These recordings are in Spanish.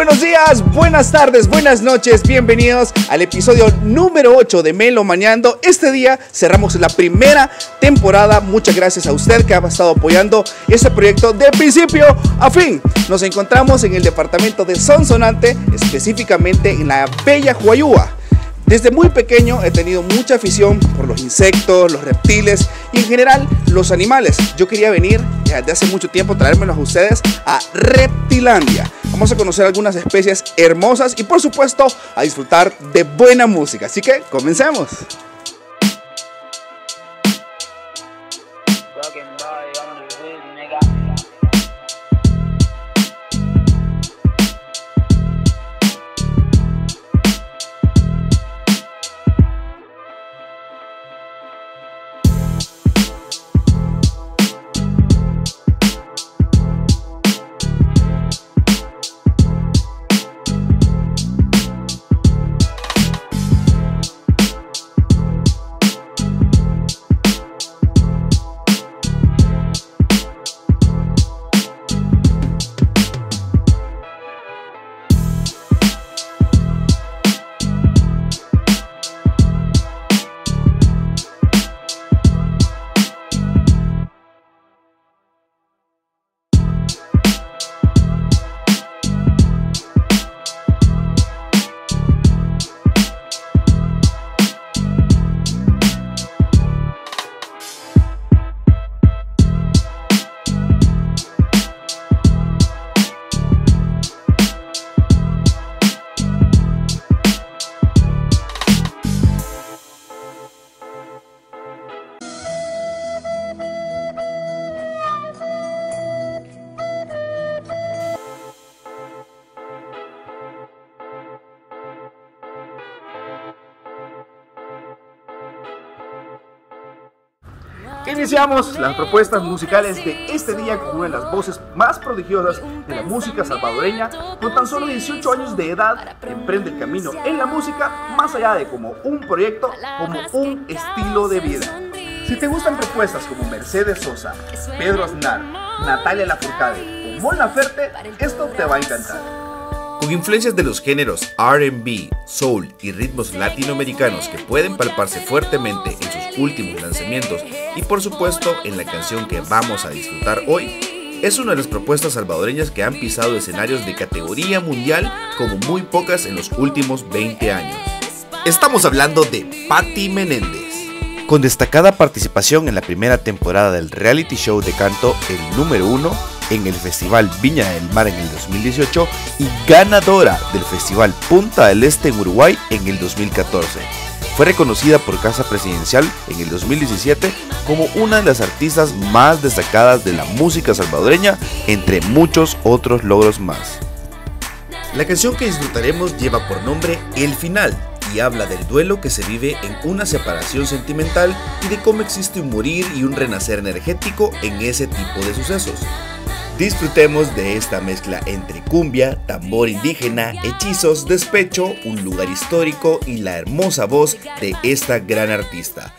buenos días, buenas tardes, buenas noches. Bienvenidos al episodio número 8 de Melo Mañando. Este día cerramos la primera temporada. Muchas gracias a usted que ha estado apoyando este proyecto de principio a fin. Nos encontramos en el departamento de Sonsonate, específicamente en la bella Juayua. Desde muy pequeño he tenido mucha afición por los insectos, los reptiles y en general los animales. Yo quería venir desde hace mucho tiempo, traérmelos a ustedes a Reptilandia. Vamos a conocer algunas especies hermosas y por supuesto a disfrutar de buena música. Así que comencemos. Iniciamos las propuestas musicales de este día con una de las voces más prodigiosas de la música salvadoreña. Con tan solo 18 años de edad, emprende el camino en la música más allá de como un proyecto, como un estilo de vida. Si te gustan propuestas como Mercedes Sosa, Pedro Aznar, Natalia Lafourcade o Mon Laferte, esto te va a encantar. Con influencias de los géneros R&B, soul y ritmos latinoamericanos que pueden palparse fuertemente en sus últimos lanzamientos y por supuesto en la canción que vamos a disfrutar hoy, es una de las propuestas salvadoreñas que han pisado escenarios de categoría mundial como muy pocas en los últimos 20 años. Estamos hablando de Paty Menéndez. Con destacada participación en la primera temporada del reality show de canto El Número 1, en el Festival Viña del Mar en el 2018 y ganadora del Festival Punta del Este en Uruguay en el 2014. Fue reconocida por Casa Presidencial en el 2017 como una de las artistas más destacadas de la música salvadoreña, entre muchos otros logros más. La canción que disfrutaremos lleva por nombre El Final y habla del duelo que se vive en una separación sentimental y de cómo existe un morir y un renacer energético en ese tipo de sucesos. Disfrutemos de esta mezcla entre cumbia, tambor indígena, hechizos, despecho, un lugar histórico y la hermosa voz de esta gran artista.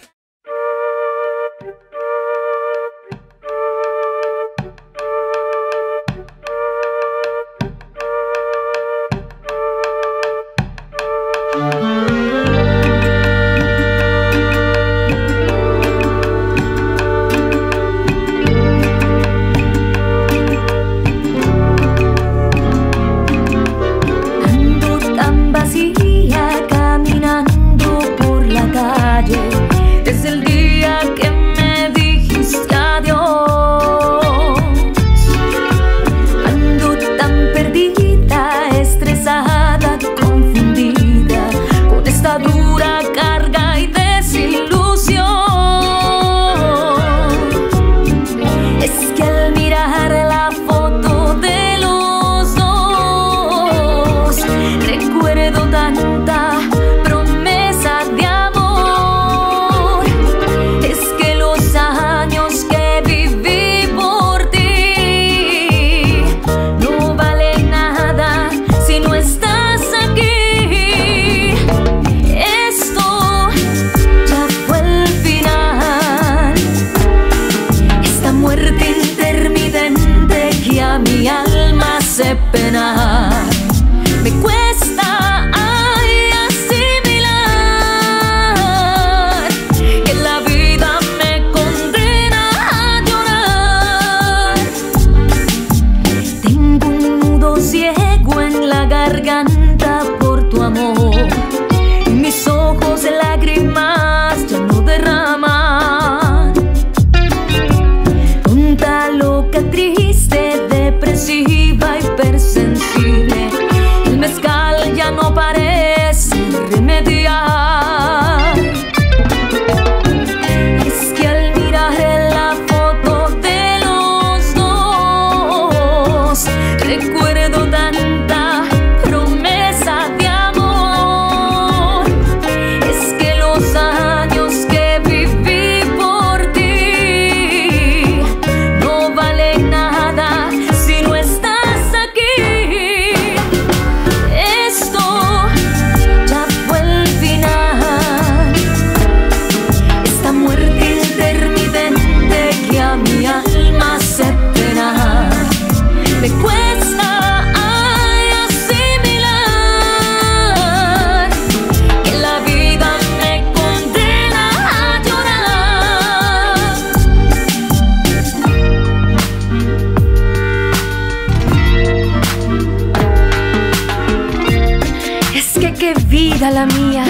a la mía,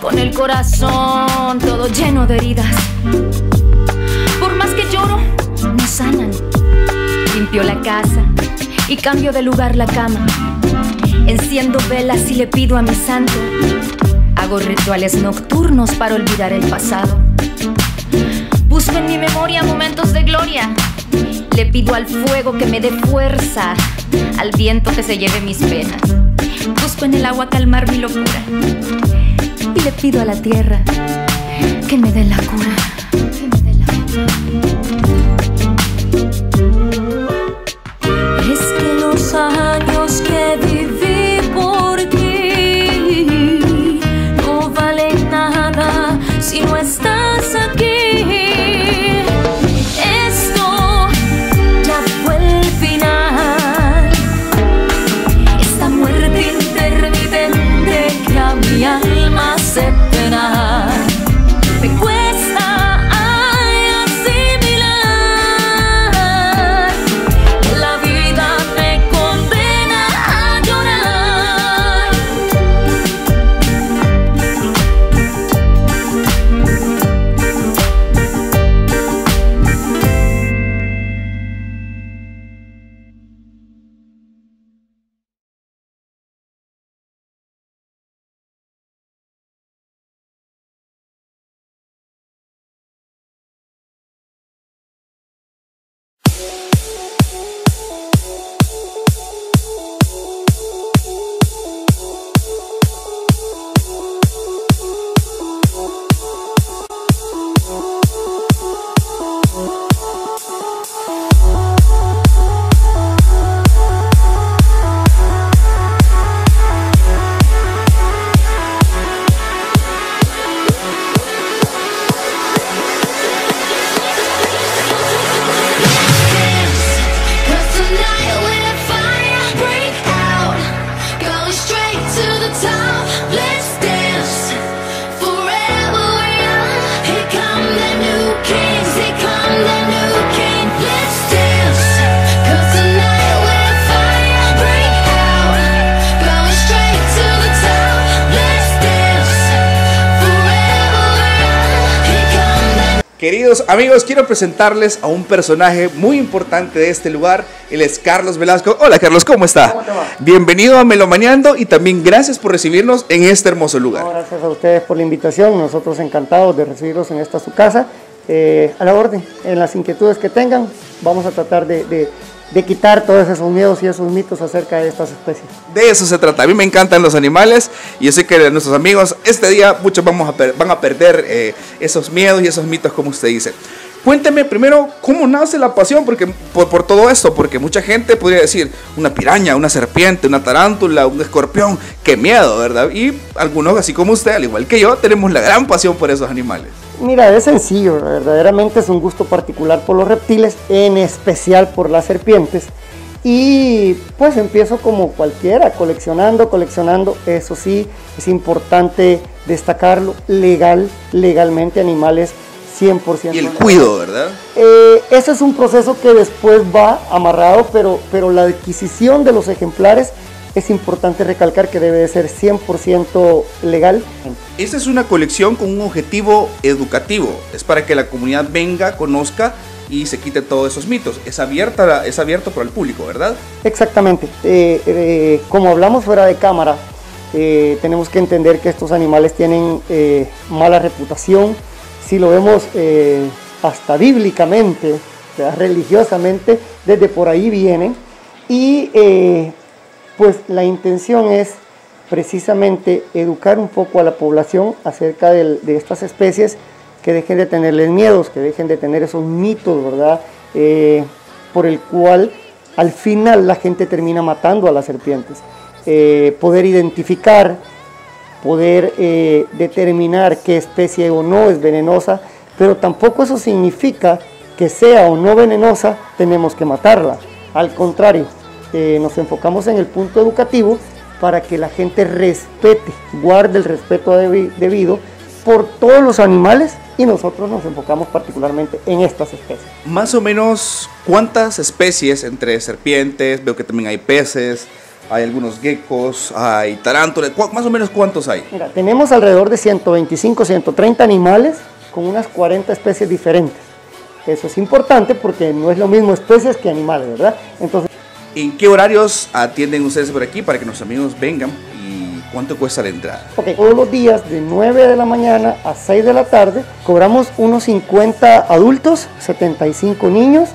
con el corazón todo lleno de heridas. Por más que lloro, no sanan. Limpio la casa y cambio de lugar la cama. Enciendo velas y le pido a mi santo. Hago rituales nocturnos para olvidar el pasado. Busco en mi memoria momentos de gloria. Le pido al fuego que me dé fuerza, al viento que se lleve mis penas. Busco en el agua calmar mi locura y le pido a la tierra que me dé la cura. Es que los años que viví por ti no valen nada si no estás aquí. Queridos amigos, quiero presentarles a un personaje muy importante de este lugar. Él es Carlos Velasco. Hola Carlos, ¿cómo está? ¿Cómo te va? Bienvenido a Me Lo Mañando y también gracias por recibirnos en este hermoso lugar. No, gracias a ustedes por la invitación. Nosotros encantados de recibirlos en esta su casa. A la orden, en las inquietudes que tengan, vamos a tratar de quitar todos esos miedos y esos mitos acerca de estas especies. De eso se trata. A mí me encantan los animales y yo sé que nuestros amigos este día muchos van a perder esos miedos y esos mitos, como usted dice. Cuénteme primero cómo nace la pasión por todo esto, porque mucha gente podría decir una piraña, una serpiente, una tarántula, un escorpión, qué miedo, ¿verdad? Y algunos, así como usted, al igual que yo, tenemos la gran pasión por esos animales. Mira, es sencillo, verdaderamente es un gusto particular por los reptiles, en especial por las serpientes. Y pues empiezo como cualquiera, coleccionando, eso sí, es importante destacarlo, legalmente animales 100%. Y el cuidado, ¿verdad? Ese es un proceso que después va amarrado, pero la adquisición de los ejemplares es importante recalcar que debe de ser 100% legal. Esta es una colección con un objetivo educativo, es para que la comunidad venga, conozca y se quite todos esos mitos. Es abierto para el público, ¿verdad? Exactamente. Como hablamos fuera de cámara, tenemos que entender que estos animales tienen mala reputación. Si lo vemos hasta bíblicamente, o sea, religiosamente, desde por ahí vienen y... pues la intención es precisamente educar un poco a la población acerca de estas especies, que dejen de tenerles miedos, que dejen de tener esos mitos, ¿verdad? Por el cual al final la gente termina matando a las serpientes. Poder identificar, poder determinar qué especie o no es venenosa, pero tampoco eso significa que sea o no venenosa, tenemos que matarla. Al contrario. Nos enfocamos en el punto educativo para que la gente respete, guarde el respeto debido por todos los animales y nosotros nos enfocamos particularmente en estas especies. Más o menos, ¿cuántas especies entre serpientes? Veo que también hay peces, hay algunos geckos, hay tarántulas. ¿Más o menos cuántos hay? Mira, tenemos alrededor de 125, 130 animales con unas 40 especies diferentes. Eso es importante porque no es lo mismo especies que animales, ¿verdad? Entonces, ¿en qué horarios atienden ustedes por aquí para que nuestros amigos vengan? ¿Y cuánto cuesta la entrada? Okay, todos los días de 9 de la mañana a 6 de la tarde cobramos unos 50 adultos, 75 niños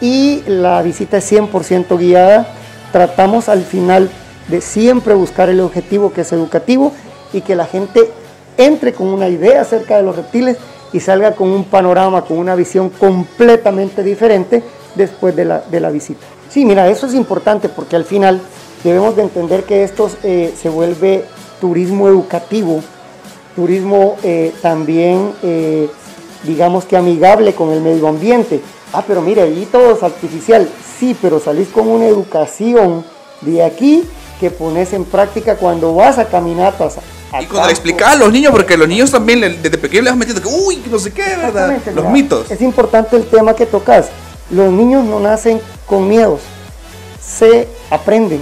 y la visita es 100% guiada. Tratamos al final de siempre buscar el objetivo que es educativo y que la gente entre con una idea acerca de los reptiles y salga con un panorama, con una visión completamente diferente después de la visita. Sí, mira, eso es importante porque al final debemos de entender que esto se vuelve turismo educativo, turismo también, digamos que amigable con el medio ambiente. Ah, pero mire, ahí todo es artificial. Sí, pero salís con una educación de aquí que pones en práctica cuando vas a caminatas. Y cuando explicar a los niños, porque los niños también desde pequeños les van metiendo que, uy, no sé qué, ¿verdad? Los ¿verdad? Mitos. Es importante el tema que tocas. Los niños no nacen con miedos, se aprenden.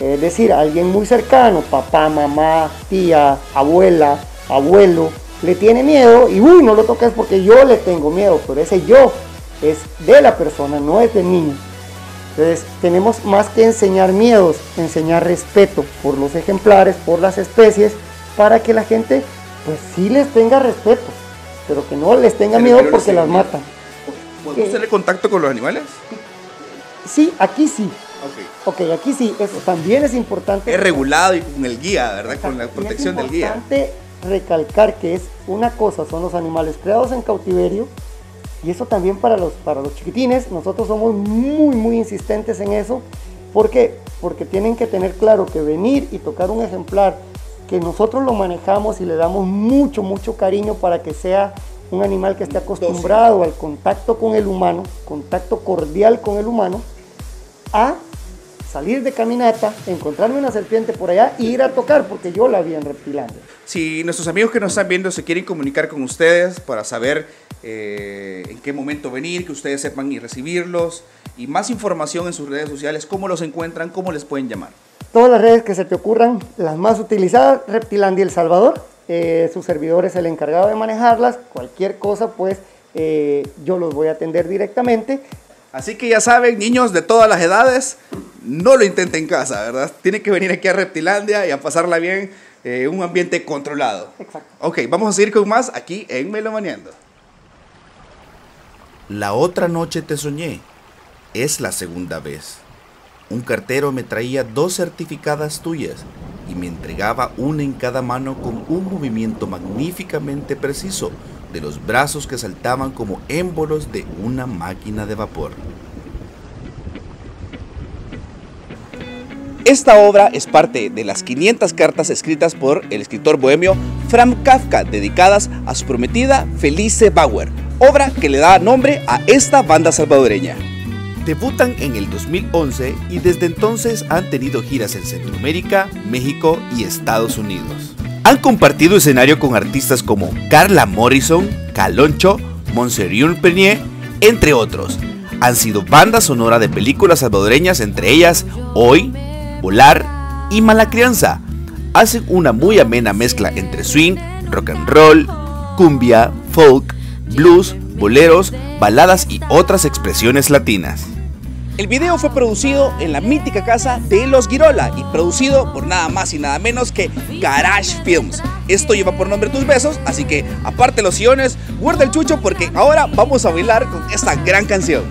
Es decir, alguien muy cercano, papá, mamá, tía, abuela, abuelo, le tiene miedo y, uy, no lo toques porque yo le tengo miedo, pero ese yo es de la persona, no es del niño. Entonces tenemos más que enseñar miedos, enseñar respeto por los ejemplares, por las especies, para que la gente pues sí les tenga respeto, pero que no les tenga miedo porque las matan. ¿Puede usted tener contacto con los animales? Sí, aquí sí. Okay. Aquí sí, eso también es importante. Es regulado y con el guía, ¿verdad? Con la protección del guía. Es importante recalcar que es una cosa, son los animales creados en cautiverio. Y eso también para los chiquitines, nosotros somos muy, muy insistentes en eso. ¿Por qué? Porque tienen que tener claro que venir y tocar un ejemplar, que nosotros lo manejamos y le damos mucho, mucho cariño para que sea un animal que esté acostumbrado al contacto con el humano, contacto cordial con el humano, a salir de caminata, encontrarme una serpiente por allá e ir a tocar, porque yo la vi en Reptilandia. Si nuestros amigos que nos están viendo se quieren comunicar con ustedes para saber en qué momento venir, que ustedes sepan y recibirlos, y más información en sus redes sociales, cómo los encuentran, cómo les pueden llamar. Todas las redes que se te ocurran, las más utilizadas, Reptilandia El Salvador, su servidor es el encargado de manejarlas, cualquier cosa pues yo los voy a atender directamente. Así que ya saben, niños de todas las edades, no lo intenten en casa, ¿verdad? Tienen que venir aquí a Reptilandia y a pasarla bien, un ambiente controlado. Exacto. Ok, vamos a seguir con más aquí en Me lo Mañando. La otra noche te soñé. Es la segunda vez. Un cartero me traía 2 certificadas tuyas y me entregaba una en cada mano con un movimiento magníficamente preciso de los brazos que saltaban como émbolos de una máquina de vapor. Esta obra es parte de las 500 cartas escritas por el escritor bohemio Franz Kafka dedicadas a su prometida Felice Bauer, obra que le da nombre a esta banda salvadoreña. Debutan en el 2011 y desde entonces han tenido giras en Centroamérica, México y Estados Unidos. Han compartido escenario con artistas como Carla Morrison, Caloncho, Monsieur Perrier, entre otros. Han sido banda sonora de películas salvadoreñas, entre ellas Hoy, Volar y Malacrianza. Hacen una muy amena mezcla entre swing, rock and roll, cumbia, folk, blues, boleros, baladas y otras expresiones latinas. El video fue producido en la mítica casa de los Guirola y producido por nada más y nada menos que Garage Films. Esto lleva por nombre Tus Besos, así que aparte los sillones, guarda el chucho porque ahora vamos a bailar con esta gran canción.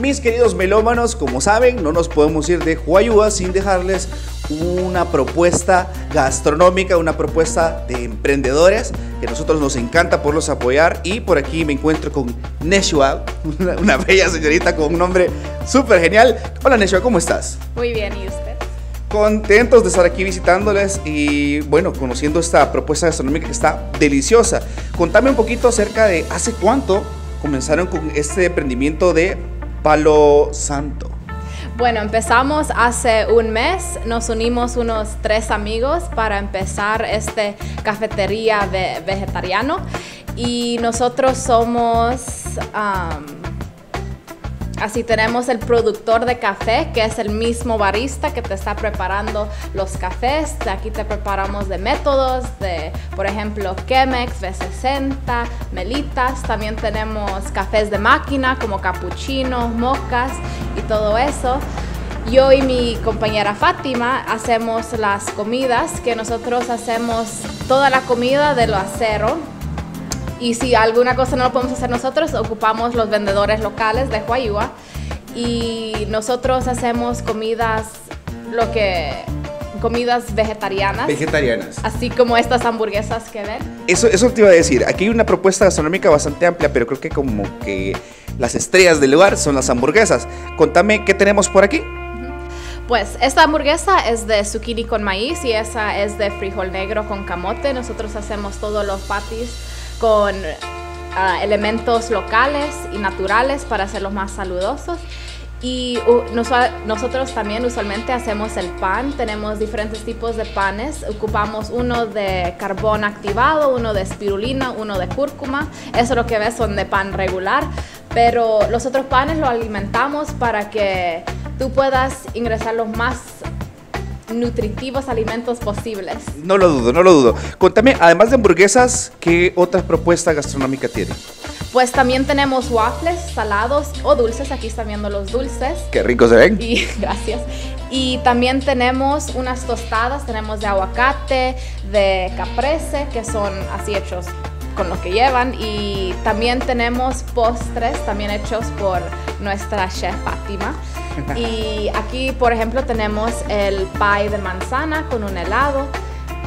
Mis queridos melómanos, como saben, no nos podemos ir de Juayua sin dejarles una propuesta gastronómica, una propuesta de emprendedores que a nosotros nos encanta poderlos apoyar. Y por aquí me encuentro con Neshua, una bella señorita con un nombre súper genial. Hola Neshua, ¿cómo estás? Muy bien, ¿y usted? Contentos de estar aquí visitándoles y bueno, conociendo esta propuesta gastronómica que está deliciosa. Contame un poquito acerca de hace cuánto comenzaron con este emprendimiento de Palo Santo. Bueno, empezamos hace un mes, nos unimos unos 3 amigos para empezar esta cafetería vegetariana y nosotros somos, así tenemos el productor de café, que es el mismo barista que te está preparando los cafés. Aquí te preparamos de métodos, de por ejemplo Chemex, V60, Melitas. También tenemos cafés de máquina como capuchinos, mocas y todo eso. Yo y mi compañera Fátima hacemos las comidas, que nosotros hacemos toda la comida de lo acero. Y si alguna cosa no lo podemos hacer nosotros, ocupamos los vendedores locales de Juayua. Y nosotros hacemos comidas vegetarianas. Vegetarianas. Así como estas hamburguesas que ven. Eso te iba a decir. Aquí hay una propuesta gastronómica bastante amplia, pero creo que como que las estrellas del lugar son las hamburguesas. Contame, ¿qué tenemos por aquí? Pues esta hamburguesa es de zucchini con maíz y esa es de frijol negro con camote. Nosotros hacemos todos los patis con elementos locales y naturales para hacerlos más saludosos. Y nosotros también usualmente hacemos el pan. Tenemos diferentes tipos de panes. Ocupamos uno de carbón activado, uno de espirulina, uno de cúrcuma. Eso es lo que ves, son de pan regular. Pero los otros panes los alimentamos para que tú puedas ingresar los más nutritivos alimentos posibles. No lo dudo, no lo dudo. Contame, además de hamburguesas, ¿qué otras propuestas gastronómicas tienen? Pues también tenemos waffles, salados o dulces. Aquí están viendo los dulces. ¡Qué ricos se ven! Y, gracias. Y también tenemos unas tostadas, tenemos de aguacate, de caprese, que son así hechos con lo que llevan. Y también tenemos postres, también hechos por nuestra chef Fátima. Y aquí, por ejemplo, tenemos el pie de manzana con un helado.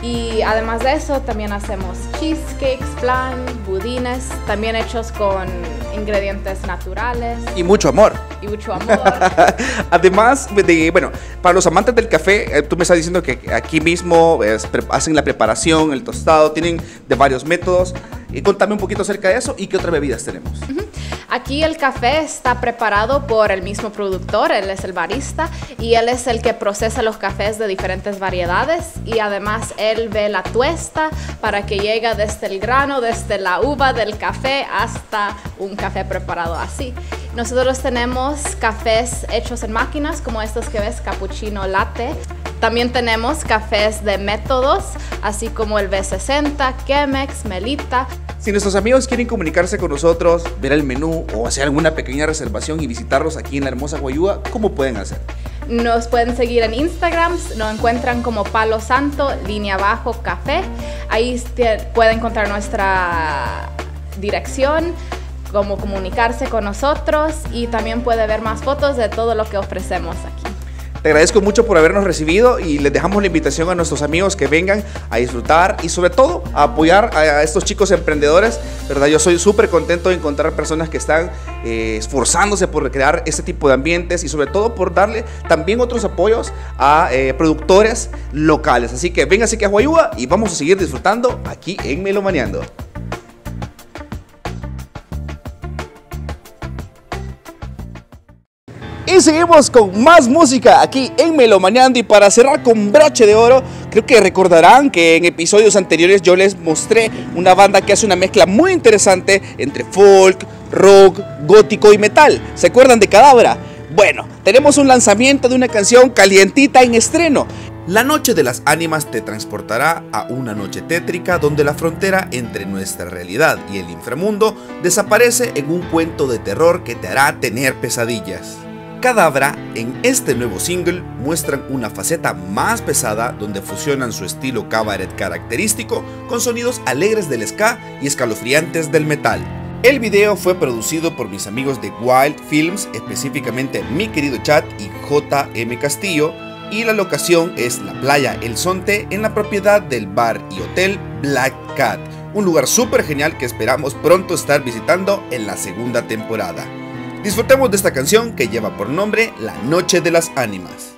Y además de eso, también hacemos cheesecakes, flan, budines, también hechos con ingredientes naturales. Y mucho amor. Y mucho amor. Además, bueno, para los amantes del café, tú me estás diciendo que aquí mismo hacen la preparación, el tostado, tienen de varios métodos. Y contame un poquito acerca de eso y qué otras bebidas tenemos. Aquí el café está preparado por el mismo productor, él es el barista y él es el que procesa los cafés de diferentes variedades y además él ve la tuesta para que llegue desde el grano, desde la uva del café hasta un café preparado así. Nosotros tenemos cafés hechos en máquinas como estos que ves, cappuccino, latte. También tenemos cafés de métodos, así como el V60, Chemex, Melita. Si nuestros amigos quieren comunicarse con nosotros, ver el menú o hacer alguna pequeña reservación y visitarlos aquí en la hermosa Juayua, ¿cómo pueden hacer? Nos pueden seguir en Instagram, nos encuentran como Palo Santo, _ café. Ahí pueden encontrar nuestra dirección, cómo comunicarse con nosotros y también puede ver más fotos de todo lo que ofrecemos aquí. Te agradezco mucho por habernos recibido y les dejamos la invitación a nuestros amigos que vengan a disfrutar y sobre todo a apoyar a estos chicos emprendedores, ¿verdad? Yo soy súper contento de encontrar personas que están esforzándose por crear este tipo de ambientes y sobre todo por darle también otros apoyos a productores locales. Así que vénganse aquí a Juayua y vamos a seguir disfrutando aquí en Melomaneando. Y seguimos con más música aquí en Melomaneando y para cerrar con broche de oro, creo que recordarán que en episodios anteriores yo les mostré una banda que hace una mezcla muy interesante entre folk, rock, gótico y metal. ¿Se acuerdan de Cadabra? Bueno, tenemos un lanzamiento de una canción calientita en estreno. La Noche de las Ánimas te transportará a una noche tétrica donde la frontera entre nuestra realidad y el inframundo desaparece en un cuento de terror que te hará tener pesadillas. Cadabra, en este nuevo single, muestran una faceta más pesada donde fusionan su estilo cabaret característico con sonidos alegres del ska y escalofriantes del metal. El video fue producido por mis amigos de Wild Films, específicamente mi querido Chad y J.M. Castillo, y la locación es la playa El Sonte en la propiedad del bar y hotel Black Cat, un lugar súper genial que esperamos pronto estar visitando en la segunda temporada. Disfrutemos de esta canción que lleva por nombre La Noche de las Ánimas.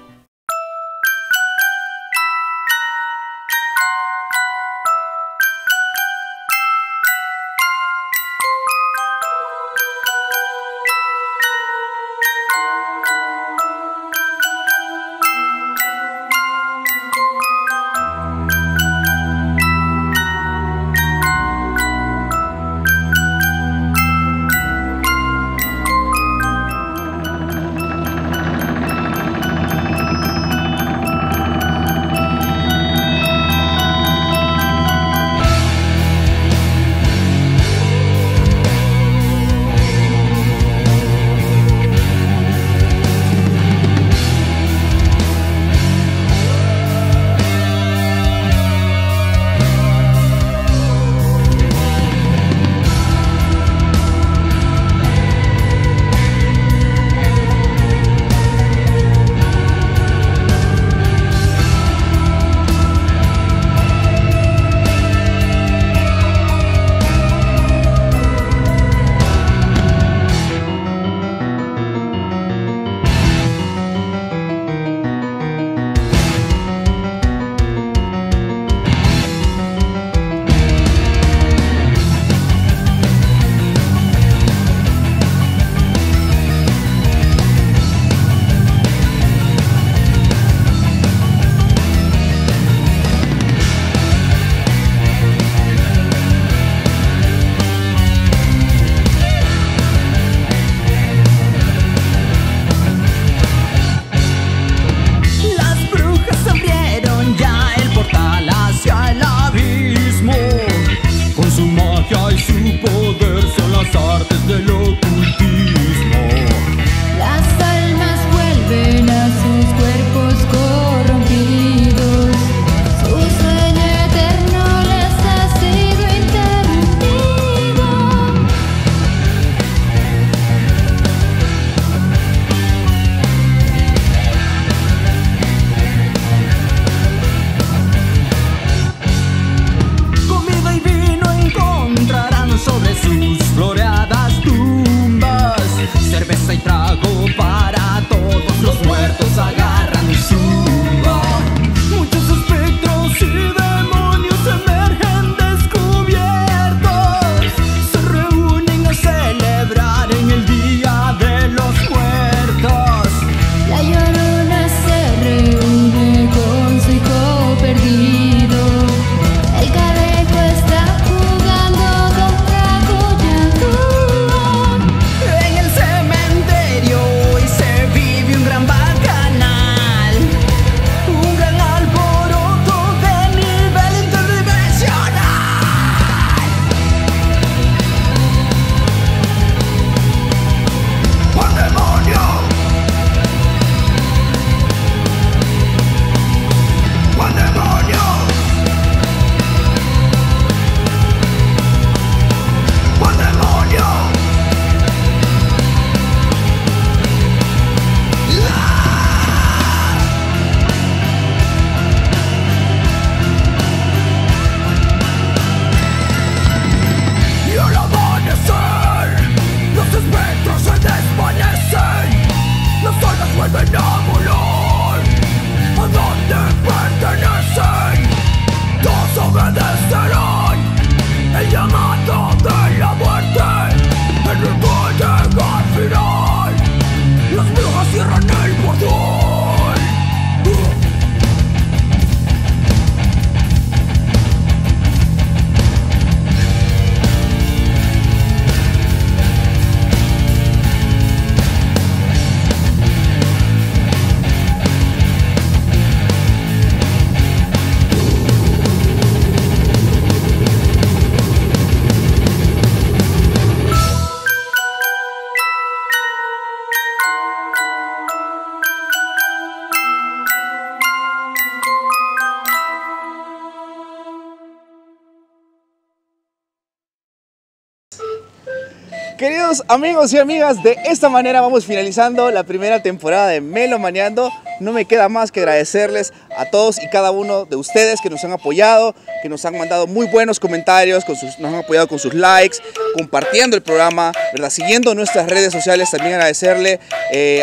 Queridos amigos y amigas, de esta manera vamos finalizando la primera temporada de Melo Mañando. No me queda más que agradecerles a todos y cada uno de ustedes que nos han apoyado, que nos han mandado muy buenos comentarios, nos han apoyado con sus likes, compartiendo el programa, ¿verdad? Siguiendo nuestras redes sociales. También agradecerle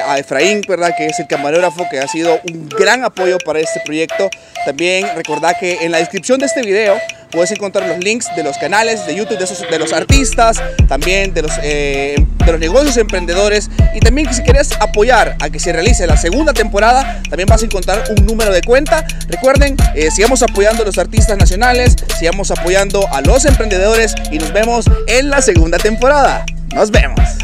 a Efraín, ¿verdad?, que es el camarógrafo, que ha sido un gran apoyo para este proyecto. También recordad que en la descripción de este video puedes encontrar los links de los canales de YouTube, de los artistas, también de los negocios emprendedores. Y también que si quieres apoyar a que se realice la segunda temporada, también vas a encontrar un número de cuenta. Recuerden, sigamos apoyando a los artistas nacionales, sigamos apoyando a los emprendedores y nos vemos en la segunda temporada. ¡Nos vemos!